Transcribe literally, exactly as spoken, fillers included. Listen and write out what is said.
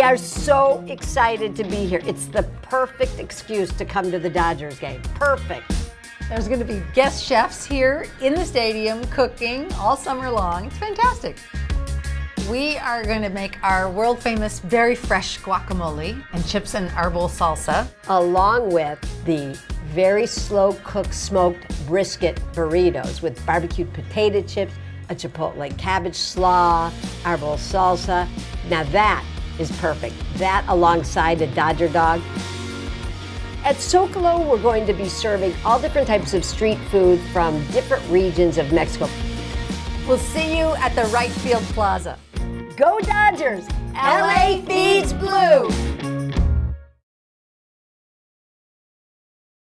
We are so excited to be here. It's the perfect excuse to come to the Dodgers game. Perfect. There's going to be guest chefs here in the stadium cooking all summer long. It's fantastic. We are going to make our world-famous, very fresh guacamole and chips and herbal salsa. Along with the very slow-cooked smoked brisket burritos with barbecued potato chips, a chipotle cabbage slaw, herbal salsa. Now that is perfect. That alongside a Dodger dog. At Socalo, we're going to be serving all different types of street food from different regions of Mexico. We'll see you at the Wright Field Plaza. Go Dodgers! L A Feeds Blue!